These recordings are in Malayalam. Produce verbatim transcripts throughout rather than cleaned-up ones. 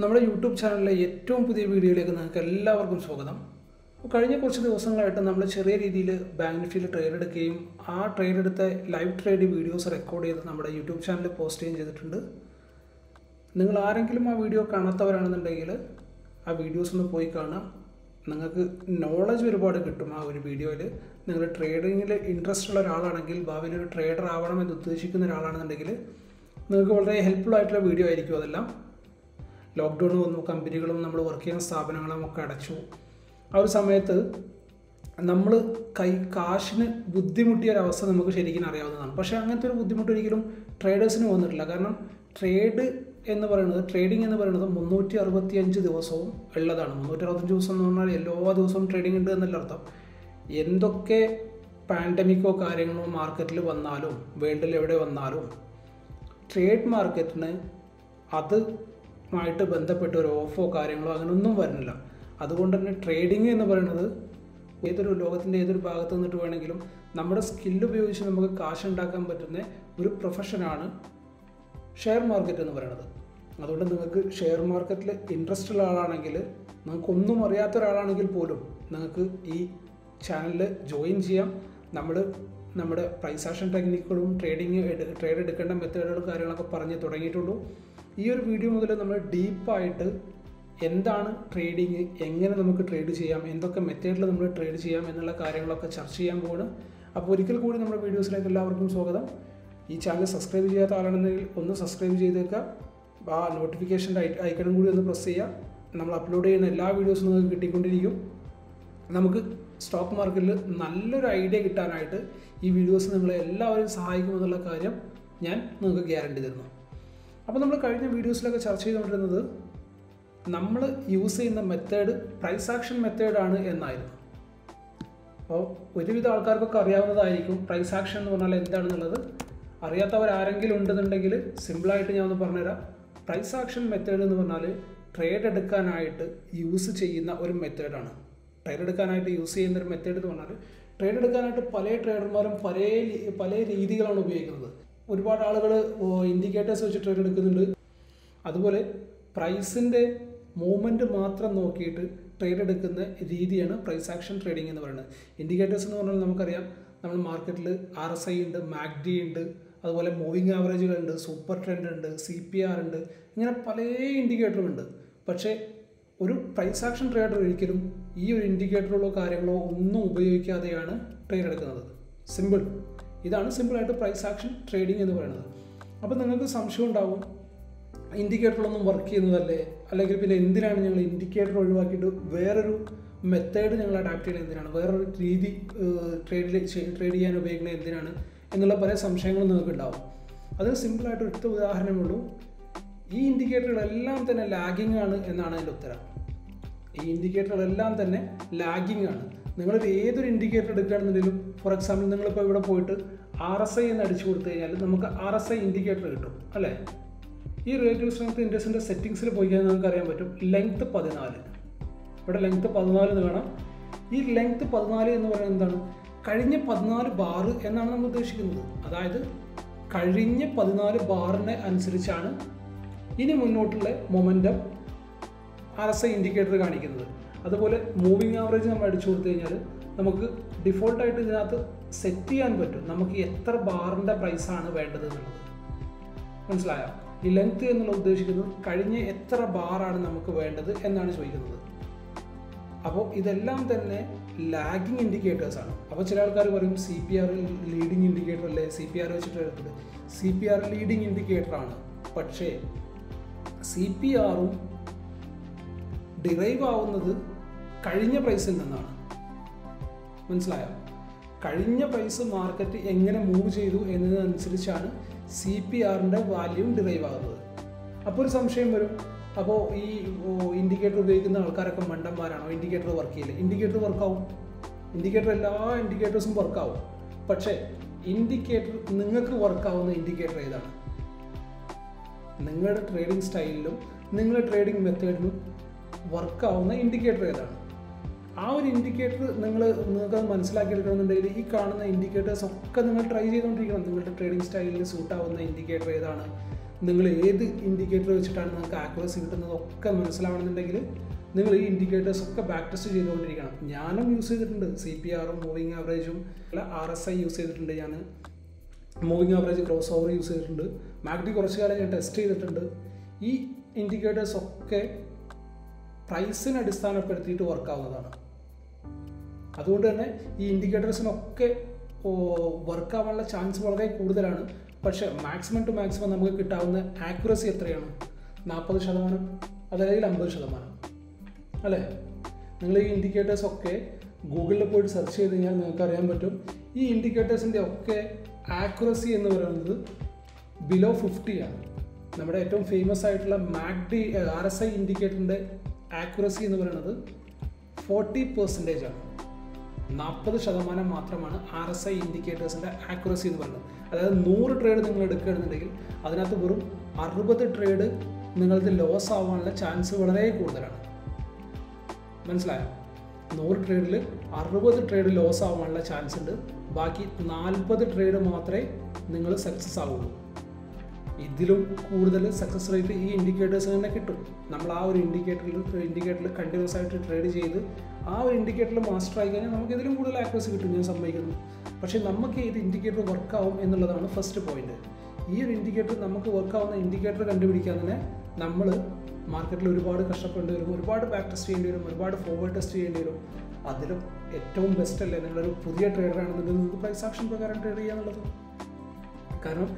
നമ്മുടെ യൂട്യൂബ് ചാനലിലെ ഏറ്റവും പുതിയ വീഡിയോയിലേക്ക് നിങ്ങൾക്ക് എല്ലാവർക്കും സ്വാഗതം. കഴിഞ്ഞ കുറച്ച് ദിവസങ്ങളായിട്ട് നമ്മൾ ചെറിയ രീതിയിൽ ബാങ്ക് നിഫ്റ്റിയിൽ ട്രേഡ് എടുക്കുകയും ആ ട്രേഡ് എടുത്ത ലൈവ് ട്രേഡ് വീഡിയോസ് റെക്കോർഡ് ചെയ്ത് നമ്മുടെ യൂട്യൂബ് ചാനലിൽ പോസ്റ്റ് ചെയ്യുകയും ചെയ്തിട്ടുണ്ട്. നിങ്ങൾ ആരെങ്കിലും ആ വീഡിയോ കാണാത്തവരാണെന്നുണ്ടെങ്കിൽ ആ വീഡിയോസ് ഒന്ന് പോയി കാണാം. നിങ്ങൾക്ക് നോളജ് ഒരുപാട് കിട്ടും. ആ ഒരു വീഡിയോയിൽ നിങ്ങൾ ട്രേഡിങ്ങിൽ ഇൻട്രസ്റ്റ് ഉള്ള ഒരാളാണെങ്കിൽ, ഭാവിയിൽ ഒരു ട്രേഡർ ആവണമെന്ന് ഉദ്ദേശിക്കുന്ന ഒരാളാണെന്നുണ്ടെങ്കിൽ നിങ്ങൾക്ക് വളരെ ഹെൽപ്ഫുൾ ആയിട്ടുള്ള വീഡിയോ ആയിരിക്കും അതെല്ലാം. ലോക്ക്ഡൗൺ വന്നു, കമ്പനികളും നമ്മൾ വർക്ക് ചെയ്യുന്ന സ്ഥാപനങ്ങളും ഒക്കെ അടച്ചു. ആ ഒരു സമയത്ത് നമ്മൾ കൈ കാശിന് ബുദ്ധിമുട്ടിയൊരവസ്ഥ നമുക്ക് ശരിക്കും അറിയാവുന്നതാണ്. പക്ഷേ അങ്ങനത്തെ ഒരു ബുദ്ധിമുട്ട് ഒരിക്കലും ട്രേഡേഴ്സിന് വന്നിട്ടില്ല. കാരണം ട്രേഡ് എന്ന് പറയുന്നത്, ട്രേഡിംഗ് എന്ന് പറയുന്നത് മുന്നൂറ്റി അറുപത്തിയഞ്ച് ദിവസവും ഉള്ളതാണ്. മുന്നൂറ്റി അറുപത്തഞ്ച് ദിവസം എന്ന് പറഞ്ഞാൽ എല്ലാ ദിവസവും ട്രേഡിംഗ് ഉണ്ട് എന്നുള്ള അർത്ഥം. എന്തൊക്കെ പാൻഡമിക്കോ കാര്യങ്ങളോ മാർക്കറ്റിൽ വന്നാലും, വേൾഡിൽ എവിടെ വന്നാലും, ട്രേഡ് മാർക്കറ്റിന് അതുമായിട്ട് ബന്ധപ്പെട്ട ഒരു ഓഫോ കാര്യങ്ങളോ അങ്ങനെയൊന്നും വരുന്നില്ല. അതുകൊണ്ട് തന്നെ ട്രേഡിംഗ് എന്ന് പറയുന്നത് ഏതൊരു ലോകത്തിൻ്റെ ഏതൊരു ഭാഗത്ത് നിന്നിട്ട് വേണമെങ്കിലും നമ്മുടെ സ്കില്ലുപയോഗിച്ച് നമുക്ക് കാശുണ്ടാക്കാൻ പറ്റുന്ന ഒരു പ്രൊഫഷനാണ് ഷെയർ മാർക്കറ്റ് എന്ന് പറയുന്നത്. അതുകൊണ്ട് നിങ്ങൾക്ക് ഷെയർ മാർക്കറ്റിൽ ഇൻട്രസ്റ്റ് ഉള്ള ആളാണെങ്കിൽ, നിങ്ങൾക്കൊന്നും അറിയാത്ത ഒരാളാണെങ്കിൽ പോലും നിങ്ങൾക്ക് ഈ ചാനലിൽ ജോയിൻ ചെയ്യാം. നമ്മൾ നമ്മുടെ പ്രൈസ് ആക്ഷൻ ടെക്നിക്കുകളും ട്രേഡിങ് ട്രേഡ് എടുക്കേണ്ട മെത്തേഡുകളും കാര്യങ്ങളൊക്കെ പറഞ്ഞ് തുടങ്ങിയിട്ടുള്ളൂ. ഈ ഒരു വീഡിയോ മുതൽ നമ്മൾ ഡീപ്പായിട്ട് എന്താണ് ട്രേഡിങ്, എങ്ങനെ നമുക്ക് ട്രേഡ് ചെയ്യാം, എന്തൊക്കെ മെത്തേഡിൽ നമ്മൾ ട്രേഡ് ചെയ്യാം എന്നുള്ള കാര്യങ്ങളൊക്കെ ചർച്ച ചെയ്യാൻ പോവാണ്. അപ്പോൾ ഒരിക്കൽ കൂടി നമ്മുടെ വീഡിയോസിലേക്ക് എല്ലാവർക്കും സ്വാഗതം. ഈ ചാനൽ സബ്സ്ക്രൈബ് ചെയ്യാത്ത ആളാണെന്നുണ്ടെങ്കിൽ ഒന്ന് സബ്സ്ക്രൈബ് ചെയ്തേക്കാം. ആ നോട്ടിഫിക്കേഷൻ്റെ ഐക്കണും കൂടി ഒന്ന് പ്രസ് ചെയ്യുക. നമ്മൾ അപ്ലോഡ് ചെയ്യുന്ന എല്ലാ വീഡിയോസും നിങ്ങൾക്ക് കിട്ടിക്കൊണ്ടിരിക്കും. നമുക്ക് സ്റ്റോക്ക് മാർക്കറ്റിൽ നല്ലൊരു ഐഡിയ കിട്ടാനായിട്ട് ഈ വീഡിയോസ് നിങ്ങളെ എല്ലാവരും സഹായിക്കുമെന്നുള്ള കാര്യം ഞാൻ നിങ്ങൾക്ക് ഗ്യാരണ്ടി തരുന്നു. അപ്പോൾ നമ്മൾ കഴിഞ്ഞ വീഡിയോസിലൊക്കെ ചർച്ച ചെയ്തുകൊണ്ടിരുന്നത് നമ്മൾ യൂസ് ചെയ്യുന്ന മെത്തേഡ് പ്രൈസ് ആക്ഷൻ മെത്തേഡാണ് എന്നായിരുന്നു. അപ്പോൾ ഒരുവിധ ആൾക്കാർക്കൊക്കെ അറിയാവുന്നതായിരിക്കും പ്രൈസ് ആക്ഷൻ എന്ന് പറഞ്ഞാൽ എന്താണെന്നുള്ളത്. അറിയാത്തവരാരെങ്കിലും ഉണ്ടെന്നുണ്ടെങ്കിൽ സിമ്പിളായിട്ട് ഞാൻ ഒന്ന് പറഞ്ഞുതരാം. പ്രൈസ് ആക്ഷൻ മെത്തേഡ് എന്ന് പറഞ്ഞാൽ ട്രേഡ് എടുക്കാനായിട്ട് യൂസ് ചെയ്യുന്ന ഒരു മെത്തേഡാണ്. ട്രേഡ് എടുക്കാനായിട്ട് യൂസ് ചെയ്യുന്ന ഒരു മെത്തേഡ് എന്ന് പറഞ്ഞാൽ, ട്രേഡ് എടുക്കാനായിട്ട് പല ട്രേഡർമാരും പല പല രീതികളാണ് ഉപയോഗിക്കുന്നത്. ഒരുപാട് ആളുകൾ ഇൻഡിക്കേറ്റേഴ്സ് വെച്ച് ട്രേഡ് എടുക്കുന്നുണ്ട്. അതുപോലെ പ്രൈസിൻ്റെ മൂവ്മെൻറ്റ് മാത്രം നോക്കിയിട്ട് ട്രേഡ് എടുക്കുന്ന രീതിയാണ് പ്രൈസ് ആക്ഷൻ ട്രേഡിംഗ് എന്ന് പറയുന്നത്. ഇൻഡിക്കേറ്റേഴ്സ് എന്ന് പറഞ്ഞാൽ നമുക്കറിയാം, നമ്മൾ മാർക്കറ്റിൽ ആർ എസ് ഐ ഉണ്ട്, മാഗ്ഡി ഉണ്ട്, അതുപോലെ മൂവിങ് ആവറേജുകളുണ്ട്, സൂപ്പർ ട്രെൻഡ് ഉണ്ട്, സി പി ആർ ഉണ്ട്, ഇങ്ങനെ പല ഇൻഡിക്കേറ്ററുണ്ട്. പക്ഷേ ഒരു പ്രൈസ് ആക്ഷൻ ട്രേഡർ ഒരിക്കലും ഈ ഒരു ഇൻഡിക്കേറ്ററുകളോ കാര്യങ്ങളോ ഒന്നും ഉപയോഗിക്കാതെയാണ് ട്രേഡ് എടുക്കുന്നത്. സിമ്പിൾ, ഇതാണ് സിമ്പിളായിട്ട് പ്രൈസ് ആക്ഷൻ ട്രേഡിംഗ് എന്ന് പറയുന്നത്. അപ്പോൾ നിങ്ങൾക്ക് സംശയം ഉണ്ടാവും, ഇൻഡിക്കേറ്ററുകളൊന്നും വർക്ക് ചെയ്യുന്നതല്ലേ, അല്ലെങ്കിൽ പിന്നെ എന്തിനാണ് ഞങ്ങൾ ഇൻഡിക്കേറ്റർ ഒഴിവാക്കിയിട്ട് വേറൊരു മെത്തേഡ് ഞങ്ങൾ അഡാപ്റ്റ് ചെയ്യണത് എന്തിനാണ്, വേറൊരു രീതി ട്രേഡിൽ ട്രേഡ് ചെയ്യാൻ ഉപയോഗിക്കുന്നത് എന്തിനാണ് എന്നുള്ള പല സംശയങ്ങളും നിങ്ങൾക്ക് ഉണ്ടാവും. അതിന് സിമ്പിളായിട്ട് ഒറ്റ ഉദാഹരണമുള്ളൂ. ഈ ഇൻഡിക്കേറ്ററുകളെല്ലാം തന്നെ ലാഗിങ് ആണ് എന്നാണ് അതിൻ്റെ ഉത്തരം. ഈ ഇൻഡിക്കേറ്ററുകളെല്ലാം തന്നെ ലാഗിങ് ആണ്. നിങ്ങളിത് ഏതൊരു ഇൻഡിക്കേറ്റർ എടുക്കുകയാണെന്നുണ്ടെങ്കിലും, ഫോർ എക്സാമ്പിൾ നിങ്ങളിപ്പോൾ ഇവിടെ പോയിട്ട് ആർ എസ് ഐ എന്ന് അടിച്ചു കൊടുത്തു കഴിഞ്ഞാൽ നമുക്ക് ആർ എസ് ഐ ഇൻഡിക്കേറ്റർ കിട്ടും, അല്ലേ? ഈ റിലേറ്റീവ് സ്ട്രെങ്ത് ഇൻഡെക്സിൻ്റെ സെറ്റിങ്സിൽ പോയി കഴിഞ്ഞാൽ നിങ്ങൾക്ക് അറിയാൻ പറ്റും ലെങ്ത്ത് പതിനാല്, ഇവിടെ ലെങ്ത്ത് പതിനാല് എന്ന് കാണാം. ഈ ലെങ്ത്ത് പതിനാല് എന്ന് പറയുന്നത് എന്താണ്? കഴിഞ്ഞ പതിനാല് ബാറ് എന്നാണ് നമ്മൾ ഉദ്ദേശിക്കുന്നത്. അതായത് കഴിഞ്ഞ പതിനാല് ബാറിനെ അനുസരിച്ചാണ് ഇനി മുന്നോട്ടുള്ള momentum R S I indicator കാണിക്കുന്നത്. അതുപോലെ മൂവിങ് ആവറേജ് നമ്മൾ അടിച്ചു കൊടുത്തു കഴിഞ്ഞാൽ നമുക്ക് ഡിഫോൾട്ടായിട്ട് ഇതിനകത്ത് സെറ്റ് ചെയ്യാൻ പറ്റും നമുക്ക് എത്ര ബാറിൻ്റെ പ്രൈസാണ് വേണ്ടത് എന്നുള്ളത്. മനസ്സിലായോ? ഈ ലെങ്ത്ത് എന്നുള്ള ഉദ്ദേശിക്കുന്നത് കഴിഞ്ഞ എത്ര ബാറാണ് നമുക്ക് വേണ്ടത് എന്നാണ് ചോദിക്കുന്നത്. അപ്പോൾ ഇതെല്ലാം തന്നെ ലാഗിങ് ഇൻഡിക്കേറ്റേഴ്സാണ്. അപ്പോൾ ചില ആൾക്കാർ പറയും C P R leading indicator അല്ലേ, സി പി ആർ വെച്ചിട്ട് എടുത്തിട്ട് സി പി ആർ ലീഡിങ് ഇൻഡിക്കേറ്ററാണ്. പക്ഷേ സി പി ആറും ഡിറൈവ് ആവുന്നത് കഴിഞ്ഞ പ്രൈസിൽ നിന്നാണ്. മനസ്സിലായോ? കഴിഞ്ഞ പ്രൈസ് മാർക്കറ്റ് എങ്ങനെ മൂവ് ചെയ്തു എന്നതനുസരിച്ചാണ് സി പി ആറിൻ്റെ വാല്യൂം ഡിറൈവ് ആകുന്നത്. അപ്പോൾ ഒരു സംശയം വരും, അപ്പോൾ ഈ ഇൻഡിക്കേറ്റർ ഉപയോഗിക്കുന്ന ആൾക്കാരൊക്കെ മണ്ടന്മാരാണോ, ഇൻഡിക്കേറ്റർ വർക്ക് ചെയ്യില്ല? ഇൻഡിക്കേറ്റർ വർക്കാവും. ഇൻഡിക്കേറ്റർ എല്ലാ ഇൻഡിക്കേറ്റേഴ്സും വർക്കാവും. പക്ഷേ ഇൻഡിക്കേറ്റർ നിങ്ങൾക്ക് വർക്കാവുന്ന ഇൻഡിക്കേറ്റർ ഏതാണ്? നിങ്ങളുടെ ട്രേഡിംഗ് സ്റ്റൈലിലും നിങ്ങളുടെ ട്രേഡിംഗ് മെത്തേഡിലും വർക്കാവുന്ന ഇൻഡിക്കേറ്റർ ഏതാണ്? ആ ഒരു ഇൻഡിക്കേറ്റർ നിങ്ങൾ നിങ്ങൾക്കത് മനസ്സിലാക്കിയെടുക്കണമെന്നുണ്ടെങ്കിൽ ഈ കാണുന്ന ഇൻഡിക്കേറ്റേഴ്സ് ഒക്കെ നിങ്ങൾ ട്രൈ ചെയ്തുകൊണ്ടിരിക്കണം. നിങ്ങളുടെ ട്രേഡിംഗ് സ്റ്റൈലിൽ സൂട്ടാവുന്ന ഇൻഡിക്കേറ്റർ ഏതാണ്, നിങ്ങൾ ഏത് ഇൻഡിക്കേറ്റർ വെച്ചിട്ടാണ് നിങ്ങൾക്ക് ആക്യുറസി കിട്ടുന്നതൊക്കെ മനസ്സിലാവണമെന്നുണ്ടെങ്കിൽ നിങ്ങൾ ഈ ഇൻഡിക്കേറ്റേഴ്സൊക്കെ ബാക്ക് ടെസ്റ്റ് ചെയ്തുകൊണ്ടിരിക്കണം. ഞാനും യൂസ് ചെയ്തിട്ടുണ്ട്, സി പി ആറും മൂവിങ് ആവറേജും അല്ല ആർ എസ് ഐ യൂസ് ചെയ്തിട്ടുണ്ട്, ഞാൻ moving average cross over use ചെയ്തിട്ടുണ്ട്, മാഗ്ഡി കുറച്ച് കാലം ഞാൻ ടെസ്റ്റ് ചെയ്തിട്ടുണ്ട്. ഈ ഇൻഡിക്കേറ്റേഴ്സൊക്കെ പ്രൈസിനെ അടിസ്ഥാനപ്പെടുത്തിയിട്ട് വർക്കാവുന്നതാണ്. അതുകൊണ്ട് തന്നെ ഈ ഇൻഡിക്കേറ്റേഴ്സിനൊക്കെ വർക്കാവാനുള്ള ചാൻസ് വളരെ കൂടുതലാണ്. പക്ഷേ മാക്സിമം ടു മാക്സിമം നമുക്ക് കിട്ടാവുന്ന ആക്യുറസി എത്രയാണ്? നാൽപ്പത് ശതമാനം അതല്ലെങ്കിൽ അമ്പത് ശതമാനം അല്ലേ? നിങ്ങൾ ഈ ഇൻഡിക്കേറ്റേഴ്സൊക്കെ ഗൂഗിളിൽ പോയിട്ട് സെർച്ച് ചെയ്ത് കഴിഞ്ഞാൽ നിങ്ങൾക്ക് അറിയാൻ പറ്റും. ഈ ഇൻഡിക്കേറ്റേഴ്സിൻ്റെ ഒക്കെ ആക്യുറസി എന്ന് പറയുന്നത് ബിലോ ഫിഫ്റ്റിയാണ്. നമ്മുടെ ഏറ്റവും ഫേമസ് ആയിട്ടുള്ള മാഗ്ഡി ആർ എസ് ഐ ഇൻഡിക്കേറ്ററിൻ്റെ ആക്യുറസി എന്ന് പറയുന്നത് ഫോർട്ടി പെർസെൻറ്റേജ് ആണ്. നാൽപ്പത് ശതമാനം മാത്രമാണ് ആർ എസ് ഐ ഇൻഡിക്കേറ്റേഴ്സിൻ്റെ ആക്യുറസി എന്ന് പറയുന്നത്. അതായത് നൂറ് ട്രേഡ് നിങ്ങൾ എടുക്കുകയാണെന്നുണ്ടെങ്കിൽ അതിനകത്ത് വെറും അറുപത് ട്രേഡ് നിങ്ങൾക്ക് ലോസ് ആവാനുള്ള ചാൻസ് വളരെ കൂടുതലാണ്. മനസ്സിലായോ? നൂറ് ട്രേഡിൽ അറുപത് ട്രേഡ് ലോസ് ആവാനുള്ള ചാൻസ് ഉണ്ട്. ബാക്കി നാൽപ്പത് ട്രേഡ് മാത്രമേ നിങ്ങൾ സക്സസ് ആവുള്ളൂ. ഇതിലും കൂടുതൽ സക്സസ് റേറ്റ് ഈ ഇൻഡിക്കേറ്റേഴ്സിന് തന്നെ കിട്ടും. നമ്മൾ ആ ഒരു ഇൻഡിക്കേറ്ററിൽ ഇൻഡിക്കേറ്ററിൽ കണ്ടിന്യൂസ് ആയിട്ട് ട്രേഡ് ചെയ്ത് ആ ഒരു ഇൻഡിക്കേറ്ററിൽ മാസ്റ്റർ ആയി കഴിഞ്ഞാൽ നമുക്ക് ഇതിലും കൂടുതൽ ആക്യുറസി കിട്ടും ഞാൻ സമ്മതിക്കുന്നു. പക്ഷേ നമുക്ക് ഏത് ഇൻഡിക്കേറ്റർ വർക്കാവും എന്നുള്ളതാണ് ഫസ്റ്റ് പോയിന്റ്. ഈ ഒരു ഇൻഡിക്കേറ്റർ നമുക്ക് വർക്കാവുന്ന ഇൻഡിക്കേറ്റർ കണ്ടുപിടിക്കാൻ തന്നെ നമ്മൾ മാർക്കറ്റിൽ ഒരുപാട് കഷ്ടപ്പെടേണ്ടി വരും, ഒരുപാട് ബാക്ക് ടെസ്റ്റ് ചെയ്യേണ്ടി വരും, ഒരുപാട് ഫോർവേഡ് ടെസ്റ്റ് ചെയ്യേണ്ടി വരും. അതിലും ഏറ്റവും ബെസ്റ്റ് അല്ലേ നിങ്ങളൊരു പുതിയ ട്രേഡറാണെന്നുണ്ടെങ്കിൽ നിങ്ങൾക്ക് പ്രൈസ് ആക്ഷൻ പ്രകാരം ട്രേഡ് ചെയ്യാന്നുള്ളത്. കാരണം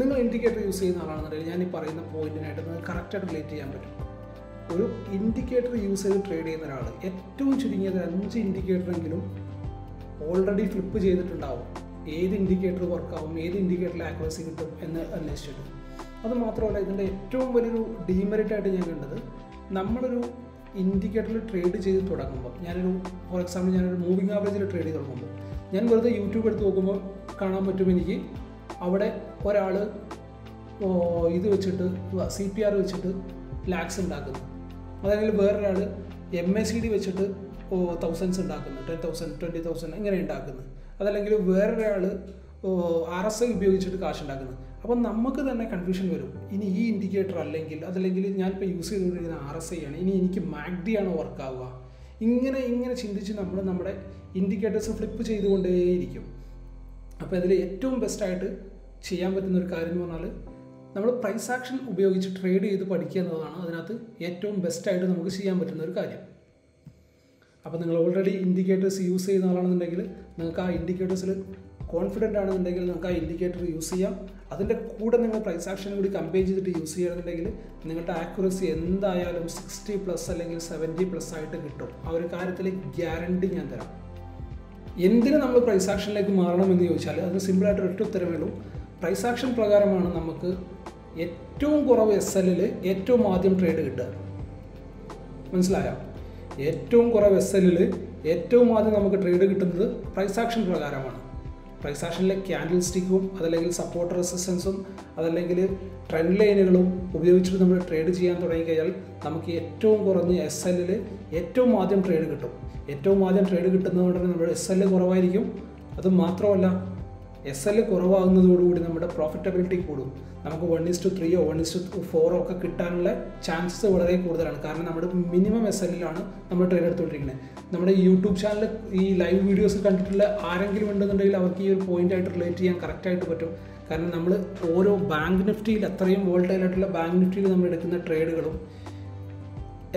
നിങ്ങൾ ഇൻഡിക്കേറ്റർ യൂസ് ചെയ്യുന്ന ആളാണെന്നുണ്ടെങ്കിൽ ഞാൻ ഈ പറയുന്ന പോയിന്റിനായിട്ട് നിങ്ങൾക്ക് കറക്റ്റായിട്ട് റിലേറ്റ് ചെയ്യാൻ പറ്റും. ഒരു ഇൻഡിക്കേറ്റർ യൂസ് ചെയ്ത് ട്രേഡ് ചെയ്യുന്ന ഒരാൾ ഏറ്റവും ചുരുങ്ങിയത് അഞ്ച് ഇൻഡിക്കേറ്ററെങ്കിലും ഓൾറെഡി ഫ്ലിപ്പ് ചെയ്തിട്ടുണ്ടാവും, ഏത് ഇൻഡിക്കേറ്റർ വർക്കാവും, ഏത് ഇൻഡിക്കേറ്ററിൽ ആക്യുറസി കിട്ടും എന്ന് അന്വേഷിച്ചിട്ട്. അത് മാത്രമല്ല, ഇതിൻ്റെ ഏറ്റവും വലിയൊരു ഡീമെറിറ്റായിട്ട് ഞാൻ കണ്ടത്, നമ്മളൊരു ഇൻഡിക്കേറ്ററിൽ ട്രേഡ് ചെയ്ത് തുടങ്ങുമ്പോൾ, ഞാനൊരു ഫോർ എക്സാമ്പിൾ ഞാനൊരു മൂവിങ് ആവറേജിൽ ട്രേഡ് ചെയ്ത് തുടങ്ങുമ്പോൾ ഞാൻ വെറുതെ യൂട്യൂബ് എടുത്ത് നോക്കുമ്പോൾ കാണാൻ പറ്റും എനിക്ക് അവിടെ ഒരാൾ ഇത് വെച്ചിട്ട് സി പി ആർ വെച്ചിട്ട് ലാക്സ് ഉണ്ടാക്കുന്നു, അതല്ലെങ്കിൽ വേറൊരാൾ എം എ സി ഡി വെച്ചിട്ട് തൗസൻഡ്സ് ഉണ്ടാക്കുന്നു, ടെൻ തൗസൻഡ് ട്വൻറ്റി തൗസൻഡ് ഇങ്ങനെ ഉണ്ടാക്കുന്നു, അതല്ലെങ്കിൽ വേറൊരാൾ ആർ എസ് ഐ ഉപയോഗിച്ചിട്ട് കാശ് ഉണ്ടാക്കുന്നു. അപ്പം നമുക്ക് തന്നെ കൺഫ്യൂഷൻ വരും, ഇനി ഈ ഇൻഡിക്കേറ്റർ അല്ലെങ്കിൽ അതല്ലെങ്കിൽ ഞാനിപ്പോൾ യൂസ് ചെയ്തുകൊണ്ടിരിക്കുന്ന ആർ എസ് ഐ ആണ്, ഇനി എനിക്ക് മാഗ്ഡി ആണ് വർക്കാവുക. ഇങ്ങനെ ഇങ്ങനെ ചിന്തിച്ച് നമ്മൾ നമ്മുടെ ഇൻഡിക്കേറ്റേഴ്സ് ഫ്ലിപ്പ് ചെയ്തുകൊണ്ടേയിരിക്കും. അപ്പോൾ അതിൽ ഏറ്റവും ബെസ്റ്റായിട്ട് ചെയ്യാൻ പറ്റുന്ന ഒരു കാര്യം എന്ന് പറഞ്ഞാൽ നമ്മൾ പ്രൈസ് ആക്ഷൻ ഉപയോഗിച്ച് ട്രേഡ് ചെയ്ത് പഠിക്കുക എന്നതാണ് അതിനകത്ത് ഏറ്റവും ബെസ്റ്റായിട്ട് നമുക്ക് ചെയ്യാൻ പറ്റുന്ന ഒരു കാര്യം. അപ്പോൾ നിങ്ങൾ ഓൾറെഡി ഇൻഡിക്കേറ്റേഴ്സ് യൂസ് ചെയ്യുന്ന ആളാണെന്നുണ്ടെങ്കിൽ നിങ്ങൾക്ക് ആ ഇൻഡിക്കേറ്റേഴ്സിൽ കോൺഫിഡൻ്റ് ആണെന്നുണ്ടെങ്കിൽ നിങ്ങൾക്ക് ആ ഇൻഡിക്കേറ്റർ യൂസ് ചെയ്യാം. അതിൻ്റെ കൂടെ നിങ്ങൾ പ്രൈസ് ആക്ഷൻ കൂടി കമ്പയർ ചെയ്തിട്ട് യൂസ് ചെയ്യുകയാണെന്നുണ്ടെങ്കിൽ നിങ്ങളുടെ ആക്യുറസി എന്തായാലും സിക്സ്റ്റി പ്ലസ് അല്ലെങ്കിൽ സെവൻറ്റി പ്ലസ് ആയിട്ട് കിട്ടും. ആ ഒരു കാര്യത്തിൽ ഗ്യാരണ്ടി ഞാൻ തരാം. എന്തിനു നമ്മൾ പ്രൈസ് ആക്ഷനിലേക്ക് മാറണമെന്ന് ചോദിച്ചാൽ അത് സിമ്പിളായിട്ട് ഒറ്റ ഉത്തരമേ ഉള്ളൂ. പ്രൈസ് ആക്ഷൻ പ്രകാരമാണ് നമുക്ക് ഏറ്റവും കുറവ് എസ് എല്ലിൽ ഏറ്റവും ആദ്യം ട്രേഡ് കിട്ടുക. മനസ്സിലായോ? ഏറ്റവും കുറവ് എസ് എല്ലിൽ ഏറ്റവും ആദ്യം നമുക്ക് ട്രേഡ് കിട്ടുന്നത് പ്രൈസ് ആക്ഷൻ പ്രകാരമാണ്. പ്രൈസ് ആക്ഷനിലെ ക്യാൻഡിൽ സ്റ്റിക്കും അതല്ലെങ്കിൽ സപ്പോർട്ട് റെസിസ്റ്റൻസും അതല്ലെങ്കിൽ ട്രെൻഡ് ലൈനുകളും ഉപയോഗിച്ചിട്ട് നമ്മൾ ട്രേഡ് ചെയ്യാൻ തുടങ്ങിക്കഴിഞ്ഞാൽ നമുക്ക് ഏറ്റവും കുറഞ്ഞ എസ് എല്ലിൽ ഏറ്റവും ആദ്യം ട്രേഡ് കിട്ടും. ഏറ്റവും ആദ്യം ട്രേഡ് കിട്ടുന്നതുകൊണ്ട് തന്നെ നമ്മുടെ എസ് എല്ല് കുറവായിരിക്കും. അത് മാത്രമല്ല, എസ് എല്ല് കുറവാകുന്നതോടുകൂടി നമ്മുടെ പ്രോഫിറ്റബിലിറ്റി കൂടും. നമുക്ക് വൺ ഇസ്റ്റു ത്രീയോ വൺ ഇസ്റ്റു ഫോറോ ഒക്കെ കിട്ടാനുള്ള ചാൻസസ് വളരെ കൂടുതലാണ്. കാരണം നമ്മുടെ മിനിമം എസ് എല്ലിലാണ് നമ്മൾ ട്രേഡ് എടുത്തുകൊണ്ടിരിക്കുന്നത്. നമ്മുടെ യൂട്യൂബ് ചാനൽ ഈ ലൈവ് വീഡിയോസ് കണ്ടിട്ടുള്ള ആരെങ്കിലും ഉണ്ടെന്നുണ്ടെങ്കിൽ അവർക്ക് ഈ ഒരു പോയിൻ്റായിട്ട് റിലേറ്റ് ചെയ്യാൻ കറക്റ്റായിട്ട് പറ്റും. കാരണം നമ്മൾ ഓരോ ബാങ്ക് നിഫ്റ്റിയിൽ അത്രയും വോൾട്ടൈലായിട്ടുള്ള ബാങ്ക് നിഫ്റ്റിയിൽ നമ്മൾ എടുക്കുന്ന ട്രേഡുകളും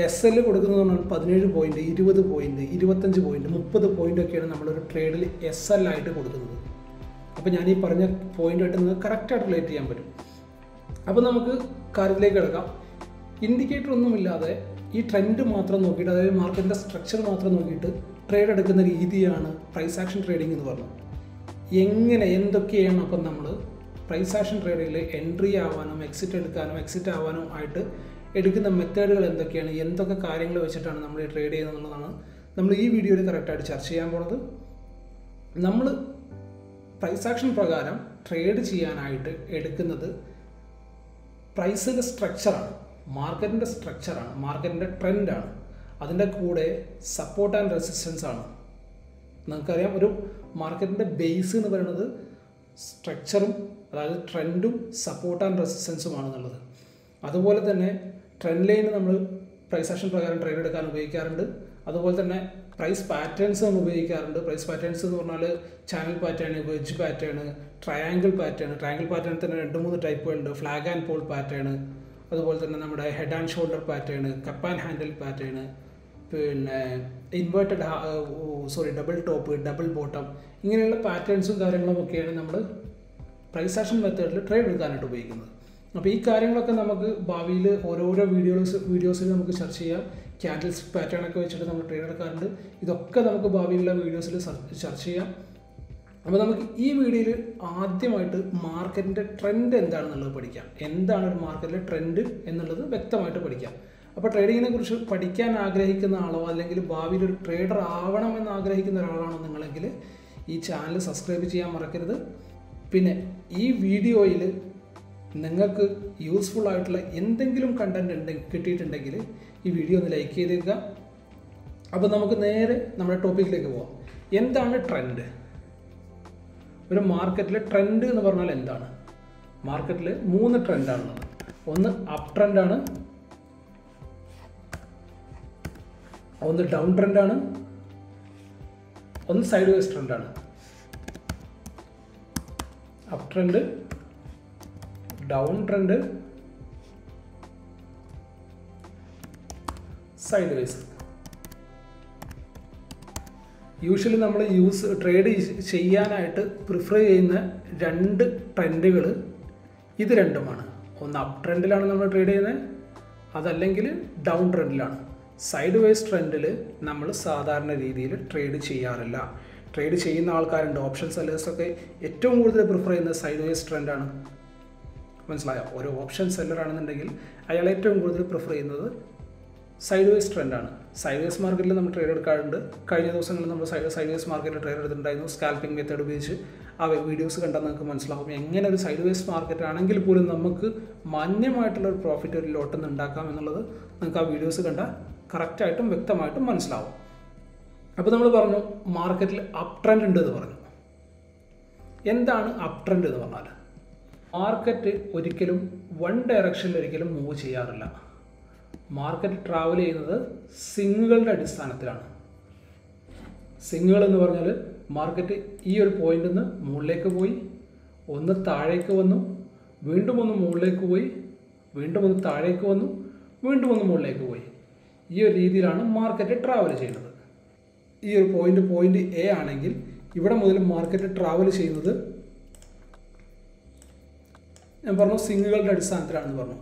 എസ് എൽ കൊടുക്കുന്നതാണ് പതിനേഴ് പോയിൻറ്റ്, ഇരുപത് പോയിൻറ്റ്, ഇരുപത്തഞ്ച് പോയിൻറ്റ്, മുപ്പത് പോയിൻ്റ് ഒക്കെയാണ് നമ്മളൊരു ട്രേഡിൽ എസ് എൽ ആയിട്ട് കൊടുക്കുന്നത്. അപ്പോൾ ഞാൻ ഈ പറഞ്ഞ പോയിൻ്റായിട്ട് നിങ്ങൾക്ക് കറക്റ്റായിട്ട് റിലേറ്റ് ചെയ്യാൻ പറ്റും. അപ്പോൾ നമുക്ക് കാര്യത്തിലേക്ക് കിടക്കാം. ഇൻഡിക്കേറ്റർ ഒന്നുമില്ലാതെ ഈ ട്രെൻഡ് മാത്രം നോക്കിയിട്ട്, അതായത് മാർക്കറ്റിൻ്റെ സ്ട്രക്ചർ മാത്രം നോക്കിയിട്ട് ട്രേഡ് എടുക്കുന്ന രീതിയാണ് പ്രൈസ് ആക്ഷൻ ട്രേഡിംഗ് എന്ന് പറഞ്ഞത്. എങ്ങനെ എന്തൊക്കെയാണ് അപ്പം നമ്മൾ പ്രൈസ് ആക്ഷൻ ട്രേഡിൽ എൻട്രി ആവാനും എക്സിറ്റ് എടുക്കാനും എക്സിറ്റ് ആവാനും ആയിട്ട് എടുക്കുന്ന മെത്തേഡുകൾ എന്തൊക്കെയാണ്, എന്തൊക്കെ കാര്യങ്ങൾ വെച്ചിട്ടാണ് നമ്മൾ ഈ ട്രേഡ് ചെയ്യുന്നത് എന്നുള്ളതാണ് നമ്മൾ ഈ വീഡിയോയിൽ കറക്റ്റായിട്ട് ചർച്ച ചെയ്യാൻ പോണത്. നമ്മൾ പ്രൈസ് ആക്ഷൻ പ്രകാരം ട്രേഡ് ചെയ്യാനായിട്ട് എടുക്കുന്നത് പ്രൈസിൻ്റെ സ്ട്രക്ചറാണ്, മാർക്കറ്റിൻ്റെ സ്ട്രക്ചറാണ്, മാർക്കറ്റിൻ്റെ ട്രെൻഡാണ്, അതിൻ്റെ കൂടെ സപ്പോർട്ട് ആൻഡ് റെസിസ്റ്റൻസാണ്. നമുക്കറിയാം ഒരു മാർക്കറ്റിൻ്റെ ബേസ് എന്ന് പറയുന്നത് സ്ട്രക്ചറും അതായത് ട്രെൻഡും സപ്പോർട്ട് ആൻഡ് റെസിസ്റ്റൻസുമാണ് എന്നുള്ളത്. അതുപോലെ തന്നെ ട്രെൻഡ് ലൈൻ നമ്മൾ പ്രൈസ് ആക്ഷൻ പ്രകാരം ട്രേഡ് എടുക്കാൻ ഉപയോഗിക്കാറുണ്ട്. അതുപോലെ തന്നെ പ്രൈസ് പാറ്റേൺസ് നമ്മൾ ഉപയോഗിക്കാറുണ്ട്. പ്രൈസ് പാറ്റേൺസ് എന്ന് പറഞ്ഞാൽ channel pattern, wedge pattern, triangle pattern. Triangle pattern തന്നെ രണ്ട് മൂന്ന് ടൈപ്പുകളുണ്ട്. ഫ്ലാഗ് ആൻഡ് പോൾ പാറ്റേൺ, അതുപോലെ തന്നെ നമ്മുടെ head and shoulder pattern, cup and handle pattern, പിന്നെ inverted sorry double top, double bottom, ഇങ്ങനെയുള്ള പാറ്റേൺസും കാര്യങ്ങളും ഒക്കെയാണ് നമ്മൾ പ്രൈസ് ആക്ഷൻ മെത്തേഡിൽ ട്രേഡ് എടുക്കാനായിട്ട് ഉപയോഗിക്കുന്നത്. അപ്പോൾ ഈ കാര്യങ്ങളൊക്കെ നമുക്ക് ഭാവിയിൽ ഓരോരോ വീഡിയോസ് വീഡിയോസിൽ നമുക്ക് ചർച്ച ചെയ്യാം. ക്യാൻഡിൽസ് പാറ്റേണൊക്കെ വെച്ചിട്ട് നമ്മൾ ട്രേഡ് എടുക്കാറുണ്ട്. ഇതൊക്കെ നമുക്ക് ഭാവിയിലുള്ള വീഡിയോസിൽ ചർച്ച ചെയ്യാം. അപ്പോൾ നമുക്ക് ഈ വീഡിയോയിൽ ആദ്യമായിട്ട് മാർക്കറ്റിൻ്റെ ട്രെൻഡ് എന്താണെന്നുള്ളത് പഠിക്കാം. എന്താണ് ഒരു മാർക്കറ്റിലെ ട്രെൻഡ് എന്നുള്ളത് വ്യക്തമായിട്ട് പഠിക്കാം. അപ്പോൾ ട്രേഡിങ്ങിനെ കുറിച്ച് പഠിക്കാൻ ആഗ്രഹിക്കുന്ന ആളോ അല്ലെങ്കിൽ ഭാവിയിൽ ഒരു ട്രേഡർ ആവണമെന്ന് ആഗ്രഹിക്കുന്ന ഒരാളാണോ നിങ്ങളെങ്കിൽ ഈ ചാനൽ സബ്സ്ക്രൈബ് ചെയ്യാൻ മറക്കരുത്. പിന്നെ ഈ വീഡിയോയിൽ നിങ്ങൾക്ക് യൂസ്ഫുൾ ആയിട്ടുള്ള എന്തെങ്കിലും കണ്ടൻറ് ഉണ്ടെങ്കിൽ കിട്ടിയിട്ടുണ്ടെങ്കിൽ ഈ വീഡിയോ ഒന്ന് ലൈക്ക് ചെയ്തേക്കുക. അപ്പോൾ നമുക്ക് നേരെ നമ്മുടെ ടോപ്പിക്കിലേക്ക് പോകാം. എന്താണ് ട്രെൻഡ്? ഒരു മാർക്കറ്റിലെ ട്രെൻഡ് എന്ന് പറഞ്ഞാൽ എന്താണ്? മാർക്കറ്റിൽ മൂന്ന് ട്രെൻഡാണുള്ളത്. ഒന്ന് അപ്പ് ട്രെൻഡാണ്, ഒന്ന് ഡൗൺ ട്രെൻഡാണ്, ഒന്ന് സൈഡ് വേസ് ട്രെൻഡാണ്. Up trend, down trend, sideways. Usually നമ്മൾ യൂസ് ട്രേഡ് ചെയ്യാനായിട്ട് പ്രിഫർ ചെയ്യുന്ന രണ്ട് ട്രെൻഡുകൾ ഇത് രണ്ടുമാണ്. ഒന്ന് അപ്പ് ട്രെൻഡിലാണ് നമ്മൾ ട്രേഡ് ചെയ്യുന്നത്, അതല്ലെങ്കിൽ ഡൗൺ ട്രെൻഡിലാണ്. സൈഡ് വേസ് ട്രെൻഡിൽ നമ്മൾ സാധാരണ രീതിയിൽ ട്രേഡ് ചെയ്യാറില്ല. ട്രേഡ് ചെയ്യുന്ന ആൾക്കാരുണ്ട്, ഓപ്ഷൻ സെല്ലേഴ്സൊക്കെ ഏറ്റവും കൂടുതൽ പ്രിഫർ ചെയ്യുന്നത് സൈഡ് വേസ് ട്രെൻഡാണ്. മനസ്സിലായോ? ഒരു ഓപ്ഷൻ സെല്ലറാണെന്നുണ്ടെങ്കിൽ അയാൾ ഏറ്റവും കൂടുതൽ പ്രിഫർ ചെയ്യുന്നത് സൈഡ് വേസ് ട്രെൻഡാണ്. സൈഡ് വേസ് മാർക്കറ്റിൽ നമ്മൾ ട്രേഡ് എടുക്കാറുണ്ട്. കഴിഞ്ഞ ദിവസങ്ങളിൽ നമ്മൾ സൈഡ് സൈഡ് വേസ് മാർക്കറ്റിൽ ട്രേഡ് എടുത്തിട്ടുണ്ടായിരുന്നു സ്കാൽപ്പിംഗ് മെത്തേഡ് ഉപയോഗിച്ച്. ആ വീഡിയോസ് കണ്ടാൽ നിങ്ങൾക്ക് മനസ്സിലാവും എങ്ങനെ ഒരു സൈഡ് വേസ് മാർക്കറ്റ് ആണെങ്കിൽ പോലും നമുക്ക് മാന്യമായിട്ടുള്ളൊരു പ്രോഫിറ്റ് ഒരു ലോട്ടിൽ നിന്ന് ഉണ്ടാക്കാം എന്നുള്ളത് നിങ്ങൾക്ക് ആ വീഡിയോസ് കണ്ടാൽ കറക്റ്റായിട്ടും വ്യക്തമായിട്ടും മനസ്സിലാവും. അപ്പോൾ നമ്മൾ പറഞ്ഞു മാർക്കറ്റിൽ അപ്പ് ട്രെൻഡ് ഉണ്ടെന്ന് പറഞ്ഞു. എന്താണ് അപ്പ് ട്രെൻഡ് എന്ന് പറഞ്ഞാൽ? മാർക്കറ്റ് ഒരിക്കലും വൺ ഡയറക്ഷനിൽ ഒരിക്കലും മൂവ് ചെയ്യാറില്ല. മാർക്കറ്റ് ട്രാവൽ ചെയ്യുന്നത് സിങ്ങുകളുടെ അടിസ്ഥാനത്തിലാണ്. സിങ്ങുകൾ എന്ന് പറഞ്ഞാൽ മാർക്കറ്റ് ഈ ഒരു പോയിന്റിൽ നിന്ന് മുകളിലേക്ക് പോയി, ഒന്ന് താഴേക്ക് വന്നു, വീണ്ടും ഒന്ന് മുകളിലേക്ക് പോയി, വീണ്ടും ഒന്ന് താഴേക്ക് വന്നു, വീണ്ടും ഒന്ന് മുകളിലേക്ക് പോയി. ഈ ഒരു രീതിയിലാണ് മാർക്കറ്റ് ട്രാവൽ ചെയ്യുന്നത്. ഈ ഒരു പോയിന്റ് പോയിന്റ് എ ആണെങ്കിൽ ഇവിടെ മുതൽ മാർക്കറ്റ് ട്രാവൽ ചെയ്യുന്നത് ഞാൻ പറഞ്ഞു സിങ്ങുകളുടെ അടിസ്ഥാനത്തിലാണെന്ന് പറഞ്ഞു.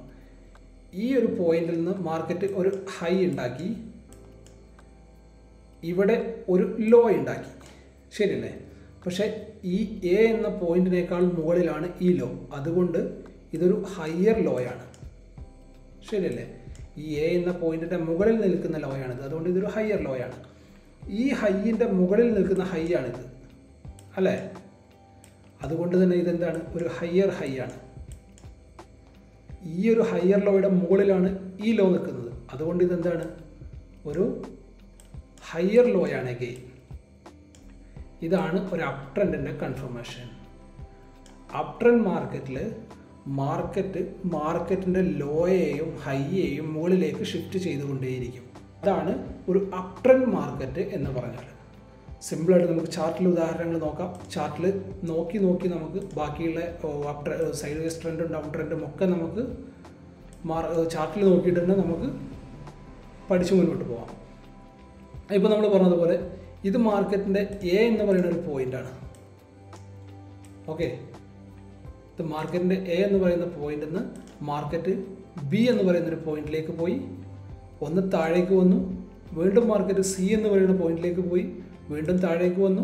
ഈ ഒരു പോയിന്റിൽ നിന്ന് മാർക്കറ്റ് ഒരു ഹൈ ഉണ്ടാക്കി, ഇവിടെ ഒരു ലോ ഉണ്ടാക്കി, ശരിയല്ലേ? പക്ഷേ ഈ എ എന്ന പോയിന്റിനേക്കാൾ മുകളിലാണ് ഈ ലോ, അതുകൊണ്ട് ഇതൊരു ഹയർ ലോയാണ്, ശരിയല്ലേ? ഈ എ എന്ന പോയിന്റിൻ്റെ മുകളിൽ നിൽക്കുന്ന ലോയാണിത്, അതുകൊണ്ട് ഇതൊരു ഹയർ ലോയാണ്. ഈ ഹൈയിൻ്റെ മുകളിൽ നിൽക്കുന്ന ഹൈ ആണിത്, അല്ലേ? അതുകൊണ്ട് തന്നെ ഇതെന്താണ്? ഒരു ഹയർ ഹൈ ആണ്. ഈ ഒരു ഹയർ ലോയുടെ മുകളിലാണ് ഈ ലോ നിൽക്കുന്നത്, അതുകൊണ്ട് ഇതെന്താണ്? ഒരു ഹയർ ലോയാണ്. എഗെയിൻ ഇതാണ് ഒരു അപ് ട്രെൻഡിൻ്റെ കൺഫർമേഷൻ. അപ് ട്രെൻഡ് മാർക്കറ്റിൽ മാർക്കറ്റ് മാർക്കറ്റിൻ്റെ ലോയെയും ഹൈയെയും മുകളിലേക്ക് ഷിഫ്റ്റ് ചെയ്തുകൊണ്ടേയിരിക്കും. അതാണ് ഒരു അപ് ട്രെൻഡ് മാർക്കറ്റ് എന്ന് പറഞ്ഞാൽ. സിമ്പിളായിട്ട് നമുക്ക് ചാർട്ടിൽ ഉദാഹരണങ്ങൾ നോക്കാം. ചാർട്ടിൽ നോക്കി നോക്കി നമുക്ക് ബാക്കിയുള്ള അപ് ട്രെൻഡ്, സൈഡ് വേസ് ട്രെൻഡും ഡൗൺ ട്രെൻഡും ഒക്കെ നമുക്ക് മാർ ചാർട്ടിൽ നോക്കിയിട്ട് തന്നെ നമുക്ക് പഠിച്ച് മുന്നോട്ട് പോകാം. ഇപ്പോൾ നമ്മൾ പറഞ്ഞതുപോലെ ഇത് മാർക്കറ്റിൻ്റെ എ എന്ന് പറയുന്ന ഒരു പോയിൻ്റാണ്. ഓക്കെ, ഇത് മാർക്കറ്റിൻ്റെ എ എന്ന് പറയുന്ന പോയിന്റിൽ നിന്ന് മാർക്കറ്റ് ബി എന്ന് പറയുന്നൊരു പോയിന്റിലേക്ക് പോയി, ഒന്ന് താഴേക്ക് വന്നു, വീണ്ടും മാർക്കറ്റ് സി എന്ന് പറയുന്ന പോയിന്റിലേക്ക് പോയി, വീണ്ടും താഴേക്ക് വന്നു,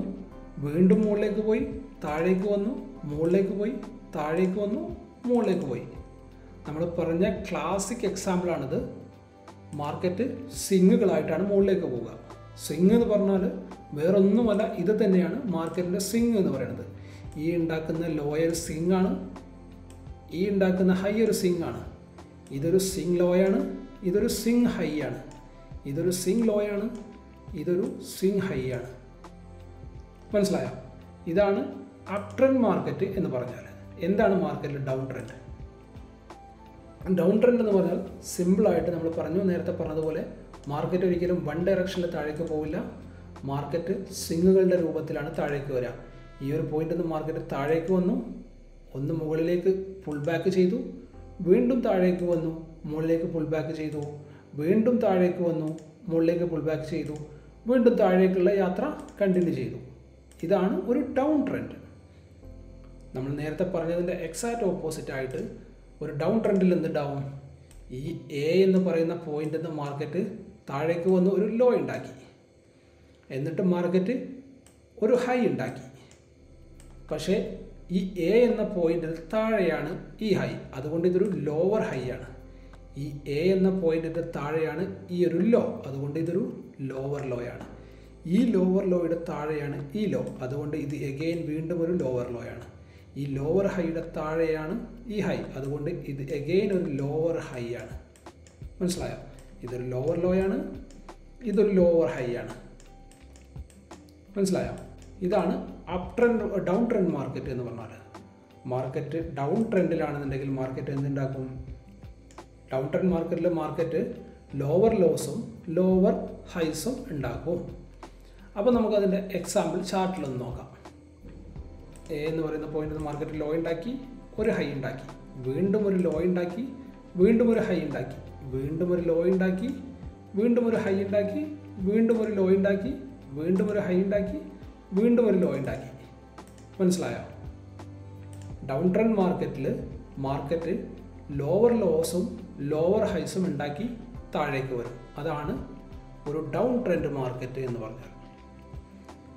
വീണ്ടും മുകളിലേക്ക് പോയി, താഴേക്ക് വന്നു, മുകളിലേക്ക് പോയി, താഴേക്ക് വന്നു, മുകളിലേക്ക് പോയി. നമ്മൾ പറഞ്ഞ ക്ലാസിക് എക്സാമ്പിളാണിത്. മാർക്കറ്റ് സിങ്ങുകളായിട്ടാണ് മുകളിലേക്ക് പോവുക. സിങ് എന്ന് പറഞ്ഞാൽ വേറൊന്നുമല്ല, ഇത് തന്നെയാണ് മാർക്കറ്റിൻ്റെ സിങ് എന്ന് പറയുന്നത്. ഈ ഉണ്ടാക്കുന്ന ലോയർ സിങ് ആണ്, ഈ ഉണ്ടാക്കുന്ന ഹൈ ഒരു സിങ് ആണ്. ഇതൊരു സിങ് ലോയാണ്, ഇതൊരു സിങ് ഹൈ ആണ്. ഇതൊരു സിങ് ലോയാണ്, ഇതൊരു സിങ് ഹൈ ആണ്. മനസ്സിലായോ? ഇതാണ് uptrend market in the Parajal. In the market, downtrend. Downtrend in the Parajal, simple item of Parano near the Paradole, market curriculum one direction at Tarika Povilla, market single Rubatilana Tarikura. Your point in the market Tarikuano, on the Mogulake pullback Chidu, Windum Tarikuano, Molake pullback Chidu, Windum Tarikuano, Molake pullback Chidu, Windum Tarikula Yatra, continue Chidu. This is a downtrend. We have the exact opposite title. We have a downtrend. Down. This A is the point in the market. This is low. This market is high. This A is the point in the E high. That is lower high. This A is the point in the E low. That is lower low. E lower low is E low. That is again lower low. E lower high is E high. That is again lower high. This is lower low. This is lower high. This is uptrend or downtrend market. Market downtrend market. Downtrend market market lower lows, lower highs. Now we will see the example chart. A is the point of the market low and high. Wind is low and high. Wind is high and high. Wind is low and high. Wind is high and high. Wind is low and high. Wind is high and high. Wind is low and high. One slide. Downtrend market, market lower lows, lower highs and down. That is a downtrend market.